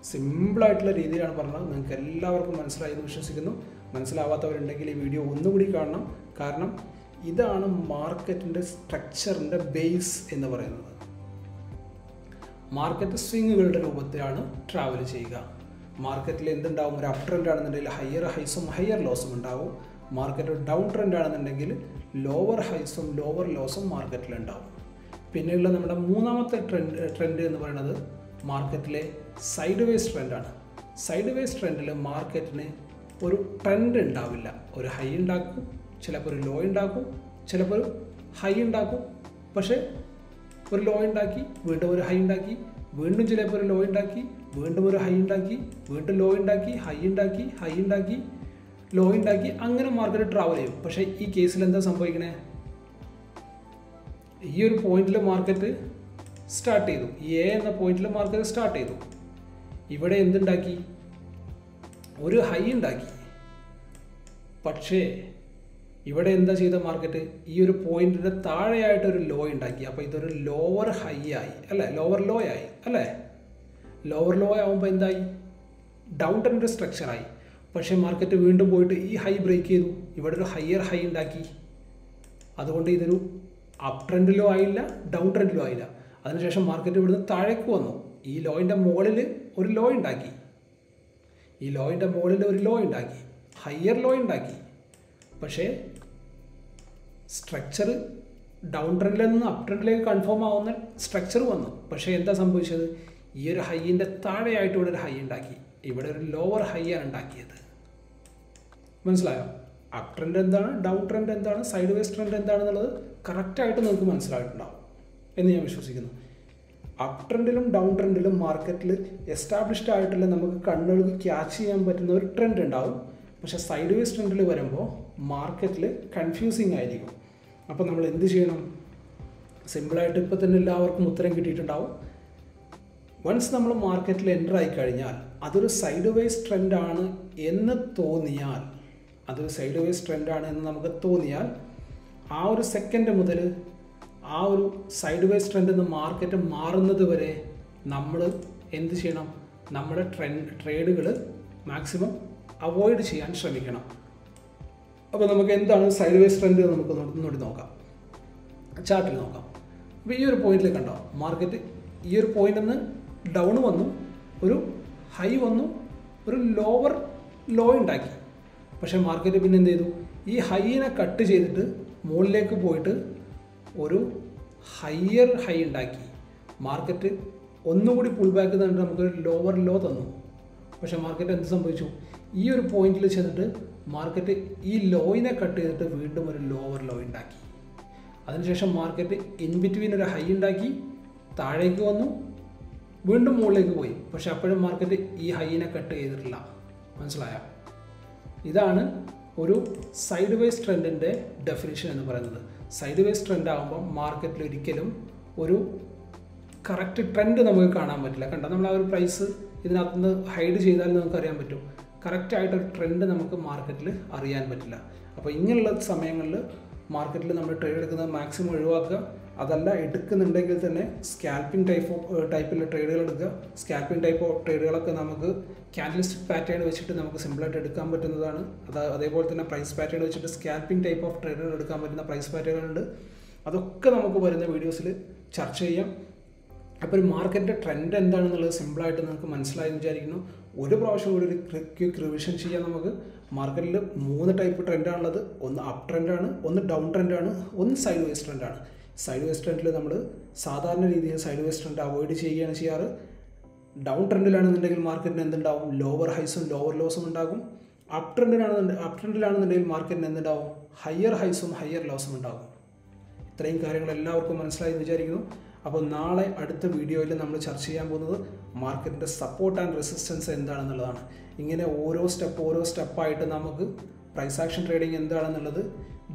Simple item like this, I am telling you, all of you must try this. If you want to see this video, because this is the market structure and base. The market swing will travel. Market is uptrend, higher highs and higher lows. Market is downtrend, lower highs and lower lows. Market is the trend. Market le sideways trend aanu sideways trend le market ne oru trend undavilla oru high undaakum chilappo oru low undaakum chilappo oru high undaakum pakshe oru low undaaki veendum oru high undaaki veendum chilappo oru low undaaki veendum oru high undaaki veendum low undaaki high undaaki high undaaki low undaaki angane market travel cheyum pakshe ee case il endha sambhavikane ee oru point le market start ചെയ്തു A എന്ന പോയിന്റിൽ മാർക്കറ്റ് സ്റ്റാർട്ട് ചെയ്തു ഇവിടെ എന്തുണ്ടാക്കി ഒരു ഹൈ ഉണ്ടാക്കി പക്ഷേ ഇവിടെ എന്താ ചെയ്ത മാർക്കറ്റ് ഈ ഒരു പോയിന്റിന്റെ താഴെയായിട്ട് ഒരു ലോ ഉണ്ടാക്കി അപ്പോൾ ഇതൊരു ലോവർ ഹൈ ആയി അല്ലേ ലോവർ ലോ ആയി അല്ലേ ലോവർ ലോ ആവുമ്പോൾ എന്തായി ഡൗൺ ട്രെൻഡ് സ്ട്രക്ചർ ആയി പക്ഷേ മാർക്കറ്റ് വീണ്ടും പോയിട്ട് ഈ ഹൈ ബ്രേക്ക് ചെയ്തു ഇവിടെ ഒരു ഹയർ ഹൈ ഉണ്ടാക്കി അതുകൊണ്ട് ഇതൊരു അപ് ട്രെൻഡ് ലോ ആയില്ല ഡൗൺ ട്രെൻഡ് ലോ ആയില്ല അതിനു മാർക്കറ്റ് ഇവിടുന്ന് താഴേക്ക് വന്നു ഈ ലോയിന്റെ മുകളിൽ ഒരു ലോ ഉണ്ടാക്കി ഈ ലോയിന്റെ മുകളിൽ ഒരു ലോ ഉണ്ടാക്കി ഹയർ ലോ ഉണ്ടാക്കി പക്ഷേ സ്ട്രക്ചർ ഡൗൺ ട്രെൻഡിൽ നിന്ന് അപ് ട്രെൻഡിലേക്ക് കൺഫേം ആവുന്ന സ്ട്രക്ചർ വന്നു പക്ഷേ എന്താ സംഭവിച്ചത് ഈ ഒരു ഹൈയിന്റെ താഴെയായിട്ട് ഇവിടെ ഒരു ഹൈ ഉണ്ടാക്കി ഇവിടെ ഒരു ലോവർ ഹൈ ആണ് ഉണ്ടാക്കിയത് മനസ്സിലായോ അപ് ട്രെൻഡ് എന്താണ് ഡൗൺ ട്രെൻഡ് എന്താണ് സൈഡ്വേസ് ട്രെൻഡ് എന്താണെന്നുള്ളത് കറക്റ്റ് ആയിട്ട് നിങ്ങൾക്ക് മനസ്സിലായിട്ടുണ്ടാവും എന്ന് ഞാൻ വിശ്വസിക്കുന്നു. അപ് ട്രെൻഡിലും ഡൗൺ ട്രെൻഡിലും മാർക്കറ്റിൽ എസ്റ്റാബ്ലിഷ്ഡ് ആയിട്ടുള്ള നമുക്ക് കണ്ണുകൾക്ക് ക്യാച്ച് ചെയ്യാൻ പറ്റുന്ന ഒരു ട്രെൻഡ് ഉണ്ടാവും. പക്ഷേ സൈഡ് വേസ് ട്രെൻഡിൽ വരുമ്പോൾ മാർക്കറ്റിൽ കൺഫ്യൂസിങ് ആയിരിക്കും. അപ്പോൾ നമ്മൾ എന്ത് ചെയ്യണം? സിമ്പിളായിട്ട് ഇപ്പോൾ തന്നെ എല്ലാവർക്കും ഉത്തരം കിട്ടിയിട്ടുണ്ടാവും. വൺസ് നമ്മൾ മാർക്കറ്റിൽ എൻ്റർ ആയി കഴിഞ്ഞാൽ അതൊരു സൈഡ് വേസ് ട്രെൻഡാണ് എന്ന് തോന്നിയാൽ അതൊരു സൈഡ് വേസ് ട്രെൻഡാണ് എന്ന് നമുക്ക് തോന്നിയാൽ ആ ഒരു സെക്കൻഡ് മുതൽ ആ ഒരു സൈഡ്വേസ് ട്രെൻഡ് നിന്ന് മാർക്കറ്റ് മാറുന്നത് വരെ നമ്മൾ എന്ത് ചെയ്യണം നമ്മുടെ ട്രെൻഡ് ട്രേഡുകൾ മാക്സിമം അവോയ്ഡ് ചെയ്യാൻ ശ്രമിക്കണം. അപ്പോൾ നമുക്ക് എന്താണ് സൈഡ്വേസ് ട്രെൻഡ് നമുക്ക് നോക്കി നോക്കാം, ചാർട്ടിൽ നോക്കാം. അപ്പോൾ ഈ ഒരു പോയിന്റിൽ കണ്ടോ മാർക്കറ്റ് ഈ ഒരു പോയിന്റിൽ നിന്ന് ഡൗൺ വന്നു, ഒരു ഹൈ വന്നു, ഒരു ലോവർ ലോ ഉണ്ടാക്കി. പക്ഷേ മാർക്കറ്റ് പിന്നെ എന്ത് ചെയ്തു, ഈ ഹൈയിനെ കട്ട് ചെയ്തിട്ട് മുകളിലേക്ക് പോയിട്ട് ഒരു ഹയർ ഹൈ ഉണ്ടാക്കി. മാർക്കറ്റ് ഒന്നുകൂടി പുൾബാക്ക് തന്നിട്ട് നമുക്കൊരു ലോവർ ലോ തന്നു. പക്ഷേ മാർക്കറ്റ് എന്ത് സംഭവിച്ചു, ഈ ഈ ഒരു പോയിന്റിൽ ചെന്നിട്ട് മാർക്കറ്റ് ഈ ലോയിനെ കട്ട് ചെയ്തിട്ട് വീണ്ടും ഒരു ലോവർ ലോ ഉണ്ടാക്കി. അതിനുശേഷം മാർക്കറ്റ് ഇൻ ബിറ്റ്വീൻ ഒരു ഹൈ ഉണ്ടാക്കി, താഴേക്ക് വന്നു, വീണ്ടും മുകളിലേക്ക് പോയി. പക്ഷെ അപ്പോഴും മാർക്കറ്റ് ഈ ഹൈനെ കട്ട് ചെയ്തിട്ടില്ല. മനസ്സിലായോ? ഇതാണ് ഒരു സൈഡ് വേസ് ട്രെൻഡിൻ്റെ ഡെഫിനിഷൻ എന്ന് പറയുന്നത്. സൈഡ് വേസ് ട്രെൻഡ് ആകുമ്പോൾ മാർക്കറ്റിൽ ഒരിക്കലും ഒരു കറക്റ്റ് ട്രെൻഡ് നമുക്ക് കാണാൻ പറ്റില്ല. കണ്ടോ, നമ്മൾ ആ ഒരു പ്രൈസ് ഇതിനകത്തുനിന്ന് ഹൈഡ് ചെയ്താൽ നമുക്ക് അറിയാൻ പറ്റും. കറക്റ്റായിട്ടൊരു ട്രെൻഡ് നമുക്ക് മാർക്കറ്റിൽ അറിയാൻ പറ്റില്ല. അപ്പോൾ ഇങ്ങനെയുള്ള സമയങ്ങളിൽ മാർക്കറ്റിൽ നമ്മൾ ട്രേഡ് എടുക്കുന്നത് മാക്സിമം ഒഴിവാക്കുക. അതല്ല എടുക്കുന്നുണ്ടെങ്കിൽ തന്നെ സ്കാൽപ്പിംഗ് ടൈപ്പ് ടൈപ്പിലുള്ള ട്രേഡുകൾ എടുക്കുക. സ്കാൽപ്പിംഗ് ടൈപ്പ് ട്രേഡുകളൊക്കെ നമുക്ക് ക്യാൻഡൽസ്റ്റിക് പാറ്റേൺ വെച്ചിട്ട് നമുക്ക് സിമ്പിളായിട്ട് എടുക്കാൻ പറ്റുന്നതാണ്. അത് അതേപോലെ തന്നെ പ്രൈസ് പാറ്റേൺ വെച്ചിട്ട് സ്കാൽപ്പിംഗ് ടൈപ്പ് ഓഫ് ട്രേഡുകൾ എടുക്കാൻ പറ്റുന്ന പ്രൈസ് പാറ്റേണുകളുണ്ട്. അതൊക്കെ നമുക്ക് വരുന്ന വീഡിയോസിൽ ചർച്ച ചെയ്യാം. അപ്പോൾ ഒരു മാർക്കറ്റിൻ്റെ ട്രെൻഡ് എന്താണെന്നുള്ളത് സിമ്പിളായിട്ട് നമുക്ക് മനസ്സിലായെന്ന് വിചാരിക്കുന്നു. ഒരു പ്രാവശ്യം കൂടി ഒരു ക്വിക്ക് റിവിഷൻ ചെയ്യാൻ നമുക്ക്. മാർക്കറ്റിൽ മൂന്ന് ടൈപ്പ് ട്രെൻഡാണുള്ളത്. ഒന്ന് അപ്പ് ട്രെൻഡാണ്, ഒന്ന് ഡൗൺ ട്രെൻഡാണ്, ഒന്ന് സൈഡ് വേസ് ട്രെൻഡാണ്. സൈഡ് വേസ് ട്രെൻഡിൽ നമ്മൾ സാധാരണ രീതിയിൽ സൈഡ് വേസ് ട്രെൻഡ് അവോയ്ഡ് ചെയ്യുകയാണ് ചെയ്യാറ്. ഡൗൺ ട്രെൻഡിലാണെന്നുണ്ടെങ്കിൽ മാർക്കറ്റിന് എന്തുണ്ടാവും? ലോവർ ഹൈസും ലോവർ ലോസും ഉണ്ടാകും. അപ്പ് ട്രെൻഡിനാണെന്ന് അപ്പ് ട്രെൻഡിലാണെന്നുണ്ടെങ്കിൽ മാർക്കറ്റിന് എന്തുണ്ടാവും? ഹയർ ഹൈസും ഹയർ ലോസും ഉണ്ടാകും. ഇത്രയും കാര്യങ്ങൾ എല്ലാവർക്കും മനസ്സിലായെന്ന് വിചാരിക്കുന്നു. അപ്പോൾ നാളെ അടുത്ത വീഡിയോയിൽ നമ്മൾ ചർച്ച ചെയ്യാൻ പോകുന്നത് മാർക്കറ്റിൻ്റെ സപ്പോർട്ട് ആൻഡ് റെസിസ്റ്റൻസ് എന്താണെന്നുള്ളതാണ്. ഇങ്ങനെ ഓരോ സ്റ്റെപ്പ് ഓരോ സ്റ്റെപ്പായിട്ട് നമുക്ക് പ്രൈസ് ആക്ഷൻ ട്രേഡിംഗ് എന്താണെന്നുള്ളത്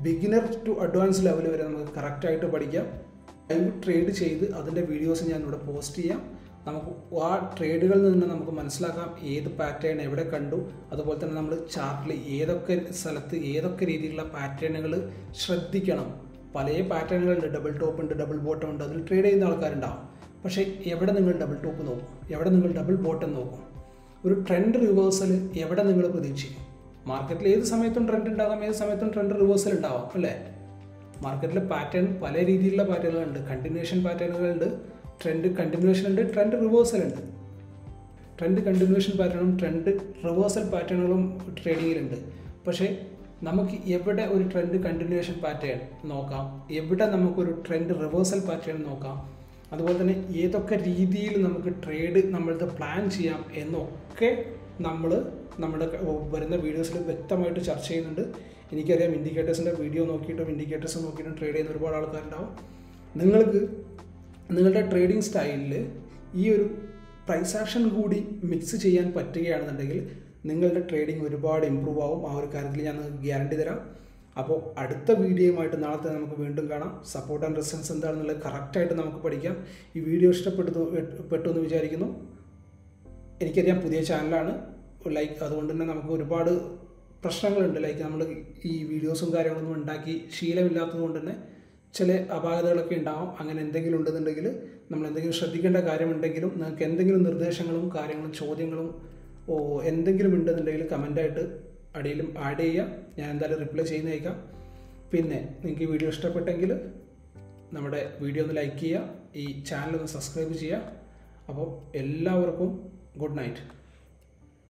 ബിഗിനർ ടു അഡ്വാൻസ് ലെവൽ വരെ നമുക്ക് കറക്റ്റായിട്ട് പഠിക്കാം. ലൈവ് ട്രേഡ് ചെയ്ത് അതിൻ്റെ വീഡിയോസ് ഞാനിവിടെ പോസ്റ്റ് ചെയ്യാം. നമുക്ക് ആ ട്രേഡുകളിൽ നിന്ന് നമുക്ക് മനസ്സിലാക്കാം ഏത് പാറ്റേൺ എവിടെ കണ്ടു, അതുപോലെ തന്നെ നമ്മൾ ചാർട്ടിൽ ഏതൊക്കെ സ്ഥലത്ത് ഏതൊക്കെ രീതിയിലുള്ള പാറ്റേണുകൾ ശ്രദ്ധിക്കണം. പല പാറ്റേണുകളുണ്ട്. ഡബിൾ ടോപ്പ് ഉണ്ട്, ഡബിൾ ബോട്ടം ഉണ്ട്. അതിൽ ട്രേഡ് ചെയ്യുന്ന ആൾക്കാരുണ്ടാവും. പക്ഷേ എവിടെ നിങ്ങൾ ഡബിൾ ടോപ്പ് നോക്കും, എവിടെ നിങ്ങൾ ഡബിൾ ബോട്ടം നോക്കും, ഒരു ട്രെൻഡ് റിവേഴ്സൽ എവിടെ നിങ്ങൾ പ്രതീക്ഷിക്കും? മാർക്കറ്റിൽ ഏത് സമയത്തും ട്രെൻഡ് ഉണ്ടാകാം, ഏത് സമയത്തും ട്രെൻഡ് റിവേഴ്സൽ ഉണ്ടാവാം, അല്ലേ? മാർക്കറ്റിലെ പാറ്റേൺ പല രീതിയിലുള്ള പാറ്റേണുകളുണ്ട്. കണ്ടിന്യൂഷൻ പാറ്റേണുകളുണ്ട്, ട്രെൻഡ് കണ്ടിന്യൂഷൻ ഉണ്ട്, ട്രെൻഡ് റിവേഴ്സൽ ഉണ്ട്. ട്രെൻഡ് കണ്ടിന്യൂഷൻ പാറ്റേണും ട്രെൻഡ് റിവേഴ്സൽ പാറ്റേണുകളും ട്രേഡിങ്ങിലുണ്ട്. പക്ഷേ നമുക്ക് എവിടെ ഒരു ട്രെൻഡ് കണ്ടിന്യൂഷൻ പാറ്റേൺ നോക്കാം, എവിടെ നമുക്കൊരു ട്രെൻഡ് റിവേഴ്സൽ പാറ്റേൺ നോക്കാം, അതുപോലെ തന്നെ ഏതൊക്കെ രീതിയിൽ നമുക്ക് ട്രേഡ് നമ്മളത് പ്ലാൻ ചെയ്യാം എന്നൊക്കെ നമ്മൾ നമ്മുടെ വരുന്ന വീഡിയോസിൽ വ്യക്തമായിട്ട് ചർച്ച ചെയ്യുന്നുണ്ട്. എനിക്കറിയാം ഇൻഡിക്കേറ്റേഴ്സിൻ്റെ വീഡിയോ നോക്കിയിട്ടും ഇൻഡിക്കേറ്റേഴ്സ് നോക്കിയിട്ടും ട്രേഡ് ചെയ്യുന്ന ഒരുപാട് ആൾക്കാരുണ്ടാവും. നിങ്ങൾക്ക് നിങ്ങളുടെ ട്രേഡിംഗ് സ്റ്റൈലിൽ ഈ ഒരു പ്രൈസ് ആക്ഷൻ കൂടി മിക്സ് ചെയ്യാൻ പറ്റുകയാണെന്നുണ്ടെങ്കിൽ നിങ്ങളുടെ ട്രേഡിംഗ് ഒരുപാട് ഇമ്പ്രൂവ് ആവും. ആ ഒരു കാര്യത്തിൽ ഞാൻ നിങ്ങൾക്ക് ഗ്യാരണ്ടി തരാം. അപ്പോൾ അടുത്ത വീഡിയോയുമായിട്ട് നാളത്തെ നമുക്ക് വീണ്ടും കാണാം. സപ്പോർട്ട് ആൻഡ് റെസിസ്റ്റൻസ് എന്താണെന്നുള്ളത് കറക്റ്റായിട്ട് നമുക്ക് പഠിക്കാം. ഈ വീഡിയോ ഇഷ്ടപ്പെട്ടു പെട്ടു എന്ന് വിചാരിക്കുന്നു. എനിക്കറിയാം പുതിയ ചാനലാണ്, ലൈക്ക് അതുകൊണ്ട് തന്നെ നമുക്ക് ഒരുപാട് പ്രശ്നങ്ങളുണ്ട്. ലൈക്ക് നമ്മൾ ഈ വീഡിയോസും കാര്യങ്ങളൊന്നും ഉണ്ടാക്കി ശീലമില്ലാത്തത് കൊണ്ട് തന്നെ ചില അപാകതകളൊക്കെ ഉണ്ടാകും. അങ്ങനെ എന്തെങ്കിലും ഉണ്ടെന്നുണ്ടെങ്കിൽ നമ്മൾ എന്തെങ്കിലും ശ്രദ്ധിക്കേണ്ട കാര്യമുണ്ടെങ്കിലും നിങ്ങൾക്ക് എന്തെങ്കിലും നിർദ്ദേശങ്ങളും കാര്യങ്ങളും ചോദ്യങ്ങളും ഓ എന്തെങ്കിലും ഉണ്ടെന്നുണ്ടെങ്കിൽ കമൻറ്റായിട്ട് അടിയിലും ആഡ് ചെയ്യുക. ഞാൻ എന്തായാലും റിപ്ലൈ ചെയ്യുന്നേക്കാം. പിന്നെ നിങ്ങൾക്ക് ഈ വീഡിയോ ഇഷ്ടപ്പെട്ടെങ്കിൽ നമ്മുടെ വീഡിയോ ഒന്ന് ലൈക്ക് ചെയ്യുക, ഈ ചാനൽ ഒന്ന് സബ്സ്ക്രൈബ് ചെയ്യുക. അപ്പോൾ എല്ലാവർക്കും ഗുഡ് നൈറ്റ്.